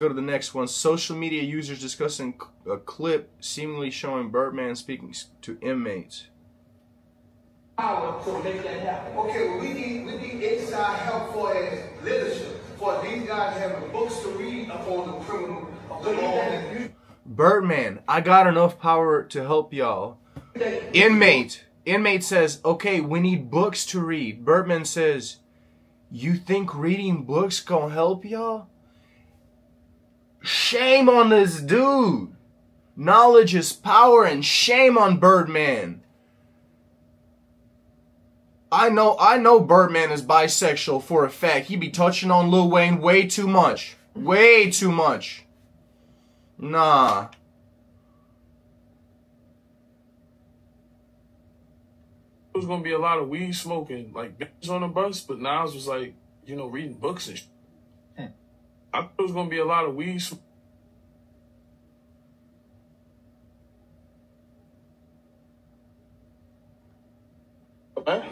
Go to the next one. Social media users discussing a clip seemingly showing Birdman speaking to inmates. Power to make that happen. Okay, well, we need inside help for leadership. For these guys having books to read upon the criminal. Birdman, I got enough power to help y'all. Inmate says, okay, we need books to read. Birdman says, you think reading books gonna help y'all? Shame on this dude. Knowledge is power, and shame on Birdman. I know Birdman is bisexual for a fact. He be touching on Lil Wayne way too much. Way too much. Nah. There's gonna be a lot of weed smoking, like bitches on the bus, but Nas was like, you know, reading books and shit. I thought it was gonna be a lot of weed. Okay.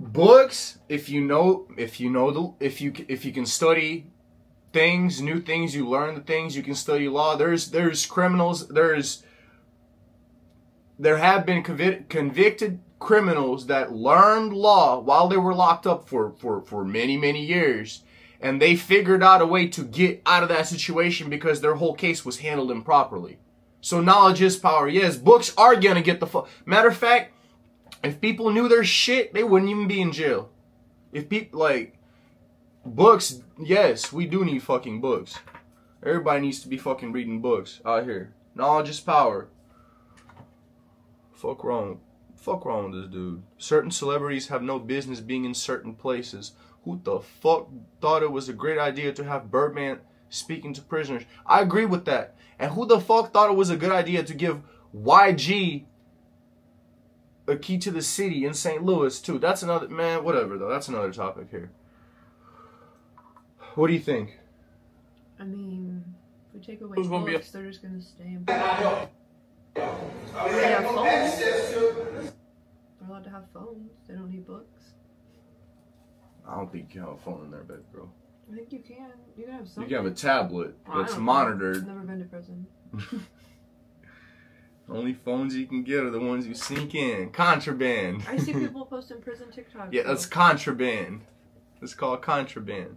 Books, if you can study things, new things, you learn the things, you can study law. There's criminals, there have been convicted criminals that learned law while they were locked up for many years, and they figured out a way to get out of that situation because their whole case was handled improperly. So knowledge is power. Yes, books are gonna get the fuck. Matter of fact, if people knew their shit, they wouldn't even be in jail. If people like books, yes, we do need fucking books. Everybody needs to be fucking reading books out here. Knowledge is power. Fuck wrong with this dude. Certain celebrities have no business being in certain places. Who the fuck thought it was a great idea to have Birdman speaking to prisoners? I agree with that. And who the fuck thought it was a good idea to give YG a key to the city in St. Louis too? That's another, man, whatever though. That's another topic here. What do you think? I mean, if we take away books, they're just gonna stay in bed. They're allowed to have phones. They don't need books. I don't think you can have a phone in their bed, bro. I think you can. You can have something. You can have a tablet that's monitored. I've never been to prison. Only phones you can get are the ones you sneak in. Contraband. I see people posting prison TikToks. Yeah, that's contraband. It's called contraband.